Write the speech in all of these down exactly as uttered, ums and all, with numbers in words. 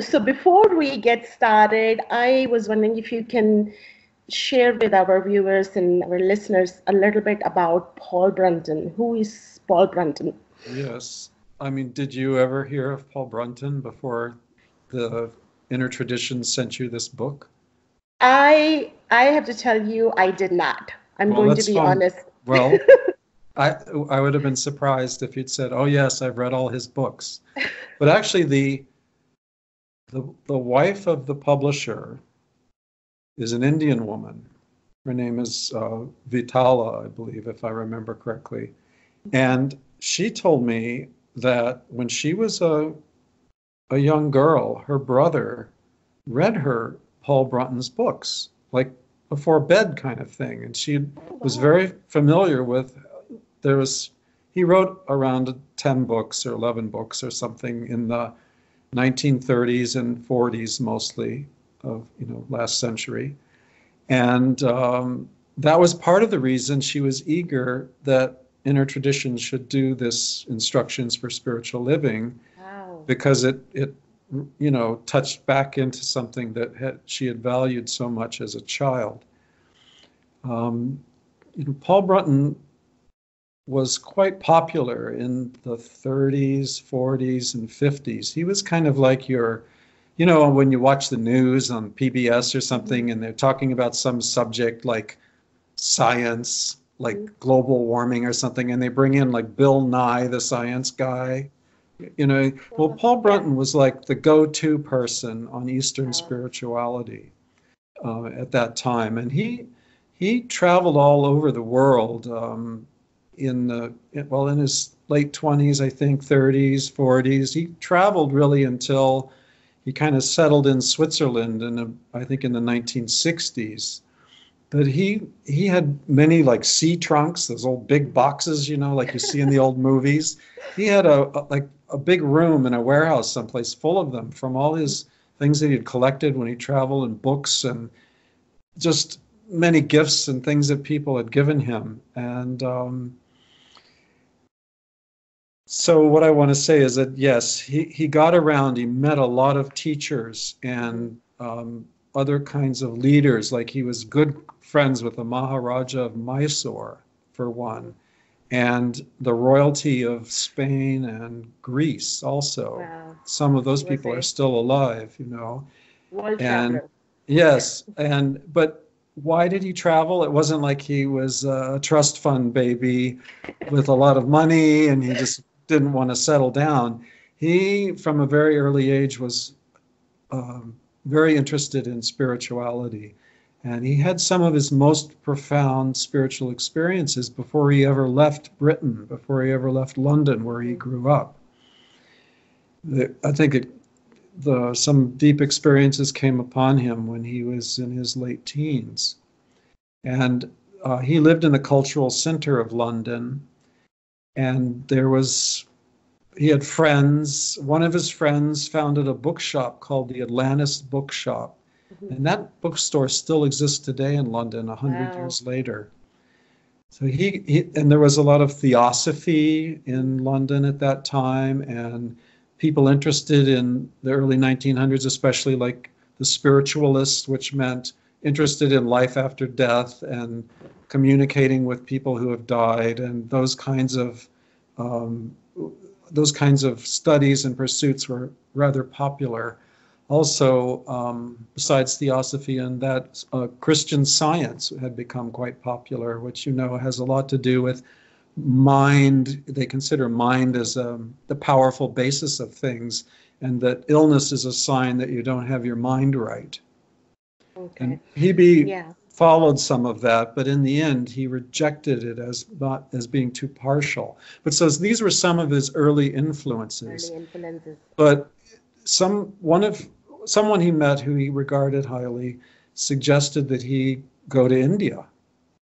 so before we get started, I was wondering if you can share with our viewers and our listeners a little bit about Paul Brunton. Who is Paul Brunton? Yes. I mean, did you ever hear of Paul Brunton before the Inner Traditions sent you this book? I I have to tell you, I did not. I'm well, going to be fun. honest. Well, I I would have been surprised if you'd said, "Oh yes, I've read all his books." But actually, the the the wife of the publisher is an Indian woman. Her name is uh, Vitala, I believe, if I remember correctly. And she told me that when she was a a young girl, her brother read her Paul Brunton's books, like before bed kind of thing. And she was very familiar with, there was, he wrote around ten books or eleven books or something in the nineteen thirties and forties mostly of, you know, last century. And um, that was part of the reason she was eager that Inner Traditions should do this Instructions for Spiritual Living. Wow. Because it, it you know, touched back into something that had, she had valued so much as a child. Um, you know, Paul Brunton was quite popular in the thirties, forties, and fifties. He was kind of like your, you know, when you watch the news on P B S or something and they're talking about some subject like science, like global warming or something, and they bring in like Bill Nye, the science guy. You know, well, Paul Brunton was like the go-to person on Eastern spirituality uh, at that time, and he he traveled all over the world um, in the well in his late twenties, I think, thirties, forties. He traveled really until he kind of settled in Switzerland, and I think in the nineteen sixties. But he he had many like sea trunks, those old big boxes, you know, like you see in the old movies. He had a, a like. a big room in a warehouse someplace full of them, from all his things that he had collected when he traveled, and books and just many gifts and things that people had given him. And um, so what I want to say is that, yes, he, he got around, he met a lot of teachers and um, other kinds of leaders. Like, he was good friends with the Maharaja of Mysore, for one, and the royalty of Spain and Greece also. Wow. Some of those was people it? are still alive, you know. World and traveler. Yes, and but why did he travel? It wasn't like he was a trust fund baby with a lot of money and he just didn't want to settle down. He, from a very early age, was um, very interested in spirituality. And he had some of his most profound spiritual experiences before he ever left Britain, before he ever left London, where he grew up. The, I think it, the, some deep experiences came upon him when he was in his late teens. And uh, he lived in the cultural center of London. And there was, he had friends. One of his friends founded a bookshop called the Atlantis Bookshop. And that bookstore still exists today in London, a hundred wow. years later. So he, he, and there was a lot of theosophy in London at that time, and people interested in the early nineteen hundreds, especially like the spiritualists, which meant interested in life after death and communicating with people who have died, and those kinds of um, those kinds of studies and pursuits were rather popular. Also, um, besides theosophy and that, uh, Christian Science had become quite popular, which, you know, has a lot to do with mind. They consider mind as um, the powerful basis of things, and that illness is a sign that you don't have your mind right. Okay. And Hebe yeah. followed some of that, but in the end, he rejected it as not as being too partial. But so these were some of his early influences. Early influences. But some one of someone he met who he regarded highly suggested that he go to India,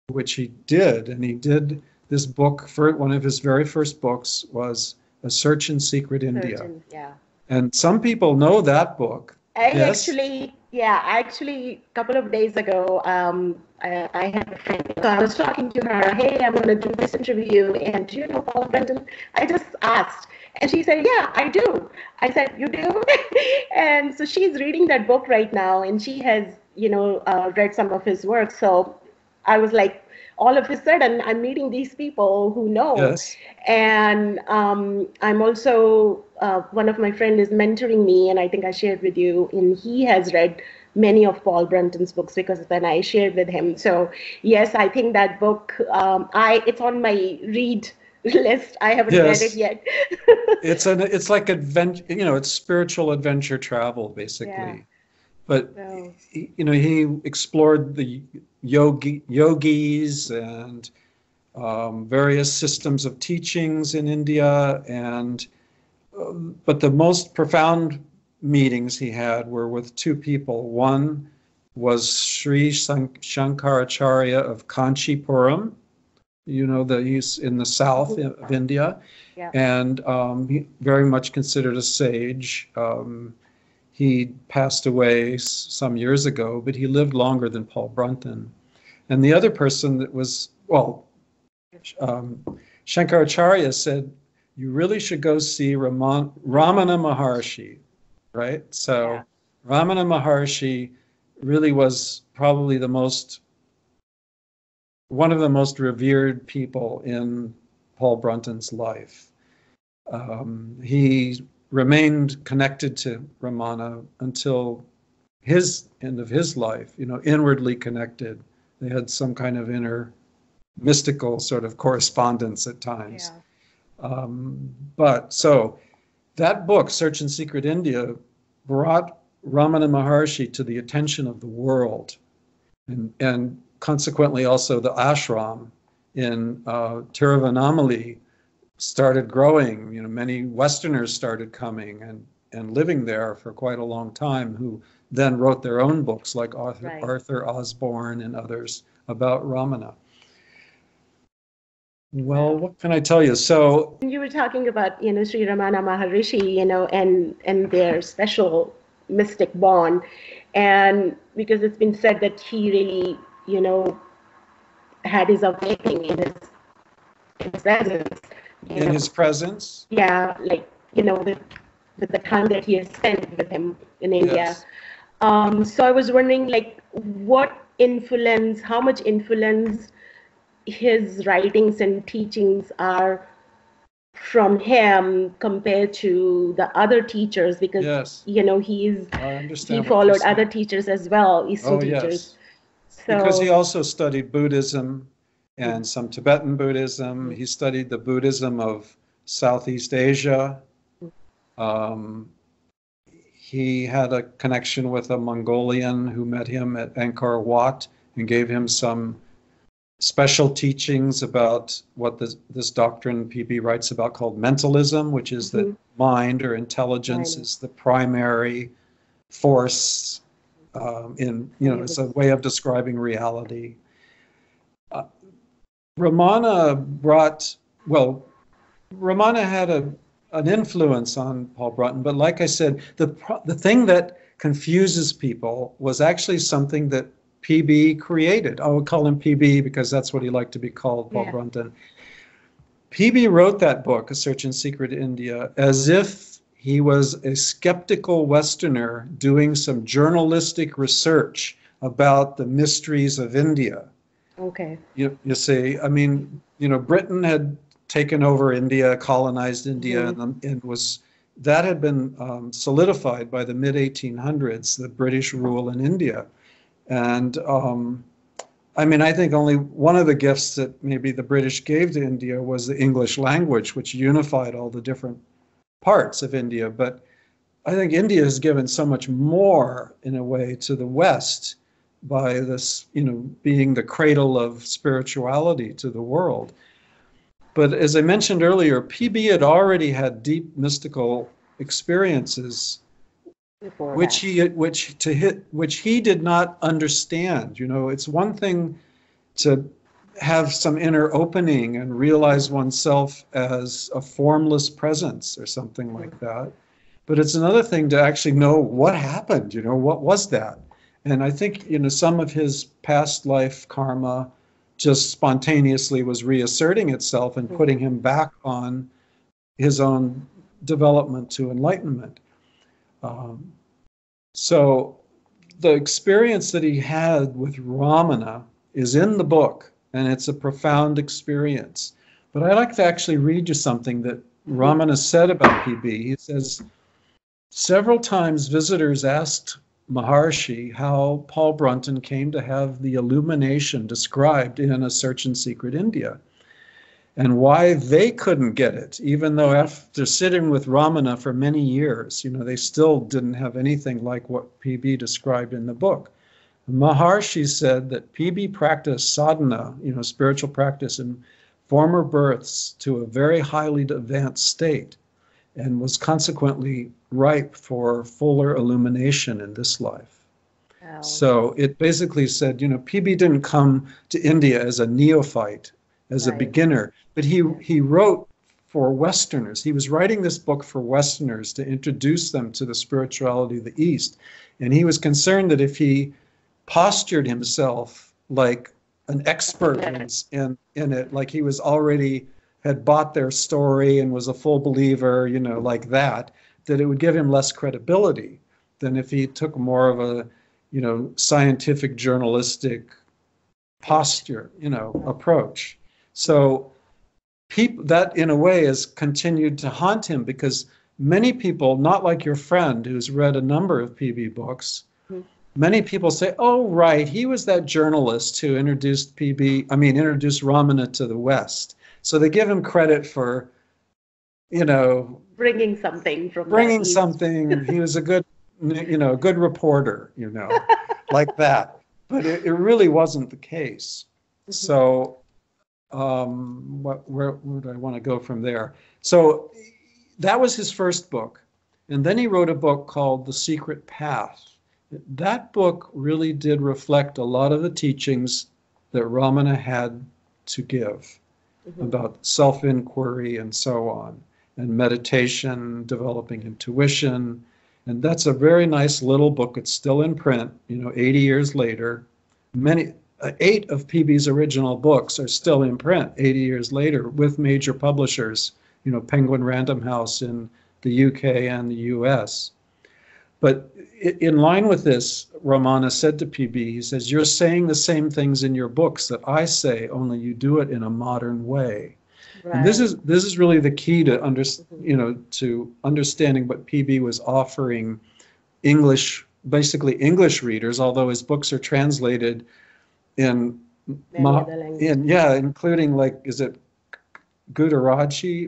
which he did, and he did this book. For one of his very first books was A Search in Secret India. Search in, yeah. And some people know that book. I yes? actually, yeah, actually, a couple of days ago, um, I, I had a friend, so I was talking to her. Hey, I'm going to do this interview, and do you know Paul Brunton? I just asked. And she said, yeah, I do. I said, you do? And so she's reading that book right now, and she has, you know, uh, read some of his work. So I was like, all of a sudden, I'm meeting these people who know. Yes. And um, I'm also, uh, one of my friends is mentoring me, and I think I shared with you, and he has read many of Paul Brunton's books, because then I shared with him. So yes, I think that book, um, I it's on my read list. I haven't yes. read it yet. It's an it's like adventure, you know, it's spiritual adventure travel, basically. Yeah. But so. he, you know, he explored the yogi yogis and um, various systems of teachings in India, and um, but the most profound meetings he had were with two people. One was Sri Shankaracharya of Kanchipuram, you know, that he's in the south of India, yeah. and um, he very much considered a sage. Um, he passed away some years ago, but he lived longer than Paul Brunton. And the other person that was, well, um, Shankaracharya said, you really should go see Raman, Ramana Maharshi. Right? So yeah. Ramana Maharshi really was probably the most, one of the most revered people in Paul Brunton's life. Um, he remained connected to Ramana until his end of his life, you know, inwardly connected. They had some kind of inner mystical sort of correspondence at times. Yeah. Um, but so that book, Search in Secret India, brought Ramana Maharshi to the attention of the world, and, and consequently also the ashram in uh, Tiruvannamalai started growing. You know, many Westerners started coming and, and living there for quite a long time, who then wrote their own books, like Arthur, right. Arthur Osborne and others, about Ramana. Well, what can I tell you? So you were talking about, you know, Sri Ramana Maharshi, you know, and and their special mystic bond, and because it's been said that he really, you know, had his awakening in his, his presence. In know. his presence? Yeah, like, you know, with, with the time that he has spent with him in India. Yes. Um, so I was wondering, like, what influence, how much influence his writings and teachings are from him compared to the other teachers, because yes. you know he's he followed other teachers as well, Eastern oh, teachers. Yes. So, because he also studied Buddhism and some Tibetan Buddhism. He studied the Buddhism of Southeast Asia. Um, he had a connection with a Mongolian who met him at Angkor Wat and gave him some special teachings about what this, this doctrine P B writes about called mentalism, which is mm-hmm. that mind or intelligence right. is the primary force um, in, you know, it's a way of describing reality. Uh, Ramana brought, well, Ramana had a, an influence on Paul Brunton, but like I said, the, the thing that confuses people was actually something that P B created. I would call him P B because that's what he liked to be called, Paul yeah. Brunton. P B wrote that book, A Search in Secret India, as if he was a skeptical Westerner doing some journalistic research about the mysteries of India. Okay. You, you see, I mean, you know, Britain had taken over India, colonized India, mm-hmm. and, and was that had been um, solidified by the mid eighteen hundreds, the British rule in India. And um, I mean, I think only one of the gifts that maybe the British gave to India was the English language, which unified all the different parts of India. But I think India has given so much more, in a way, to the West by this, you know, being the cradle of spirituality to the world. But as I mentioned earlier, P B had already had deep mystical experiences which that. he which to hit which he did not understand. You know, it's one thing to have some inner opening and realize oneself as a formless presence or something mm-hmm. like that, but it's another thing to actually know what happened, you know, what was that. And I think, you know, some of his past life karma just spontaneously was reasserting itself and mm-hmm. putting him back on his own development to enlightenment. Um, so the experience that he had with Ramana is in the book, and it's a profound experience. But I'd like to actually read you something that Ramana said about P B. He says, several times visitors asked Maharshi how Paul Brunton came to have the illumination described in A Search in Secret India, and why they couldn't get it, even though after sitting with Ramana for many years, you know, they still didn't have anything like what P B described in the book. Maharshi said that P B practiced sadhana, you know, spiritual practice in former births to a very highly advanced state, and was consequently ripe for fuller illumination in this life. Wow. So it basically said, you know, P B didn't come to India as a neophyte, as right. a beginner, but he, he wrote for Westerners. He was writing this book for Westerners to introduce them to the spirituality of the East. And he was concerned that if he postured himself like an expert in, in it, like he was already had bought their story and was a full believer, you know, like that, that it would give him less credibility than if he took more of a, you know, scientific journalistic posture, you know, approach. So people, that in a way has continued to haunt him, because many people, not like your friend who's read a number of P B books, mm-hmm. many people say, oh, right, he was that journalist who introduced P B, I mean, introduced Ramana to the West. So they give him credit for, you know, bringing something from bringing something. He was a good, you know, good reporter, you know, like that. But it, it really wasn't the case. Mm-hmm. So, um, what, where, where do I want to go from there? So that was his first book, and then he wrote a book called The Secret Path. That book really did reflect a lot of the teachings that Ramana had to give. Mm-hmm. About self-inquiry and so on, and meditation, developing intuition. And that's a very nice little book. It's still in print, you know, eighty years later. Many, uh, eight of P B's original books are still in print eighty years later with major publishers, you know, Penguin Random House in the U K and the U S. But in line with this, Ramana said to P B, he says, you're saying the same things in your books that I say, only you do it in a modern way. Right. And this is this is really the key to under, you know, to understanding what P B was offering English, basically English readers, although his books are translated in, ma in yeah, including like, is it Gujarati?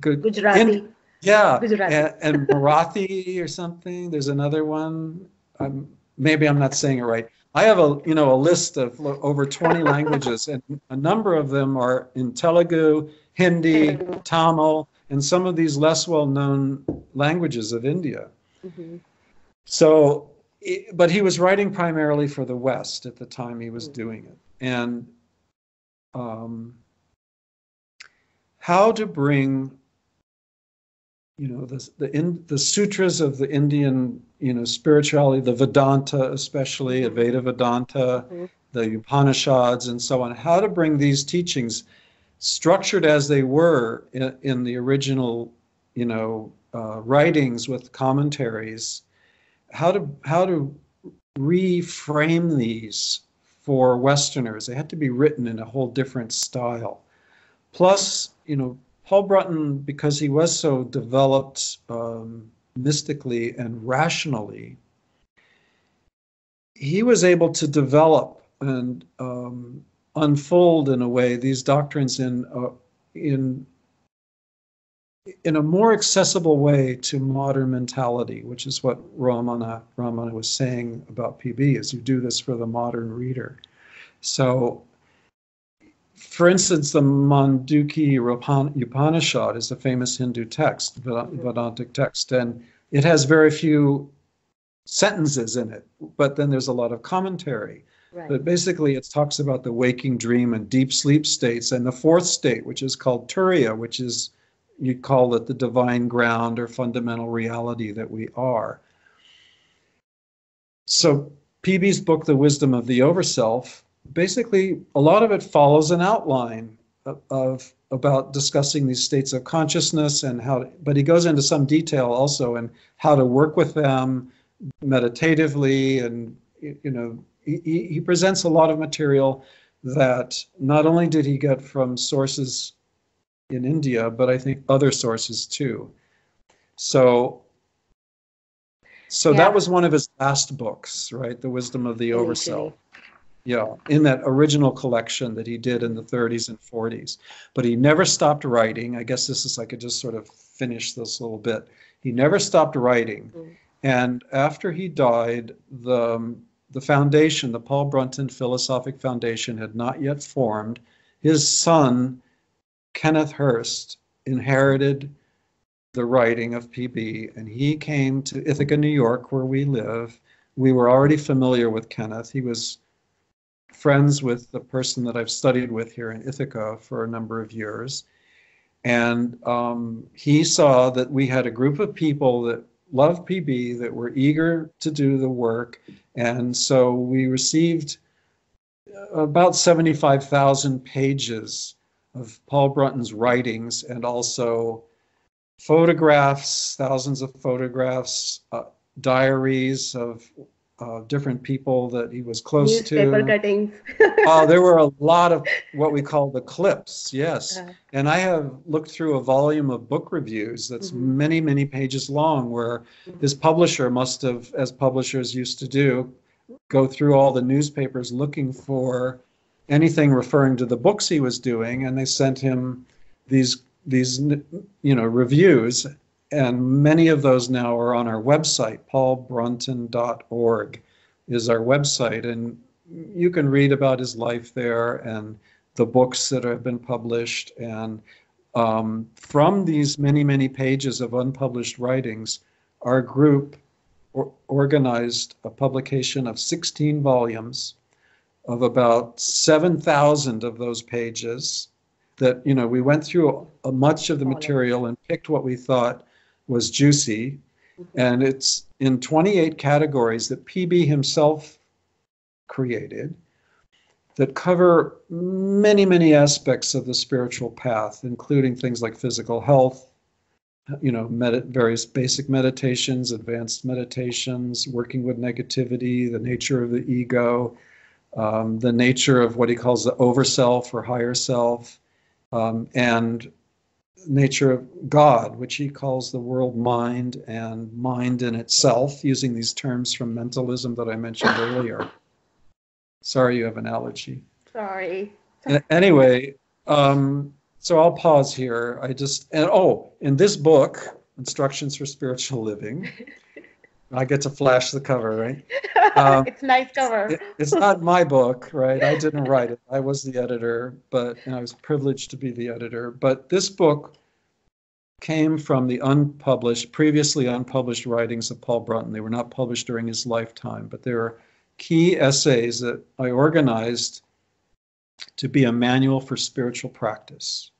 Gujarati. In, Yeah, and, and Marathi or something. There's another one. Um, maybe I'm not saying it right. I have a you know a list of over twenty languages, and a number of them are in Telugu, Hindi, Tamil, and some of these less well-known languages of India. Mm-hmm. So, but he was writing primarily for the West at the time he was doing it, and um, how to bring. You know, the the, in, the sutras of the Indian, you know, spirituality, the Vedanta especially, Advaita Vedanta, mm-hmm. the Upanishads, and so on. How to bring these teachings, structured as they were in, in the original, you know, uh, writings with commentaries, how to how to reframe these for Westerners. They had to be written in a whole different style. Plus, you know, Paul Brunton, because he was so developed um, mystically and rationally, he was able to develop and um, unfold in a way these doctrines in uh, in in a more accessible way to modern mentality, which is what Ramana Ramana was saying about P B, is you do this for the modern reader. So. For instance, the Mandukya Upanishad is a famous Hindu text, Vedantic text, and it has very few sentences in it, but then there's a lot of commentary. Right. But basically it talks about the waking dream and deep sleep states, and the fourth state, which is called Turiya, which is, you call it the divine ground or fundamental reality that we are. So P B's book, The Wisdom of the Over-Self, basically, a lot of it follows an outline of, of about discussing these states of consciousness and how, to, but he goes into some detail also and how to work with them meditatively, and you know, he, he presents a lot of material that not only did he get from sources in India, but I think other sources too. So, so yeah. That was one of his last books, right? The Wisdom of the Over-Self. Yeah, in that original collection that he did in the thirties and forties. But he never stopped writing. I guess this is, I could just sort of finish this a little bit. He never stopped writing. Mm-hmm. And after he died, the, the foundation, the Paul Brunton Philosophic Foundation, had not yet formed. His son, Kenneth Hurst, inherited the writing of P B, and he came to Ithaca, New York, where we live. We were already familiar with Kenneth. He was friends with the person that I've studied with here in Ithaca for a number of years. And um, he saw that we had a group of people that loved P B, that were eager to do the work. And so we received about seventy-five thousand pages of Paul Brunton's writings, and also photographs, thousands of photographs, uh, diaries of Uh, different people that he was close newspaper to. Cuttings. uh, there were a lot of what we call the clips, yes. Uh, and I have looked through a volume of book reviews that's mm-hmm. many, many pages long, where mm-hmm. his publisher must have, as publishers used to do, go through all the newspapers looking for anything referring to the books he was doing, and they sent him these, these you know, reviews. And many of those now are on our website. paul brunton dot org is our website, and you can read about his life there and the books that have been published. And um, from these many, many pages of unpublished writings, our group or organized a publication of sixteen volumes of about seven thousand of those pages that, you know, we went through a, much of the material and picked what we thought was juicy, and it's in twenty-eight categories that P B himself created that cover many, many aspects of the spiritual path, including things like physical health, you know, med- various basic meditations, advanced meditations, working with negativity, the nature of the ego, um, the nature of what he calls the over-self or higher self, um, and nature of God, which he calls the world mind and mind in itself, using these terms from mentalism that I mentioned earlier. Sorry, you have an allergy. Sorry. Anyway, um, so I'll pause here. I just, and oh, in this book, Instructions for Spiritual Living, I get to flash the cover, right? Um, it's a nice cover. it, it's not my book, right? I didn't write it. I was the editor, but and I was privileged to be the editor. But this book came from the unpublished, previously unpublished writings of Paul Brunton. They were not published during his lifetime, but they were key essays that I organized to be a manual for spiritual practice.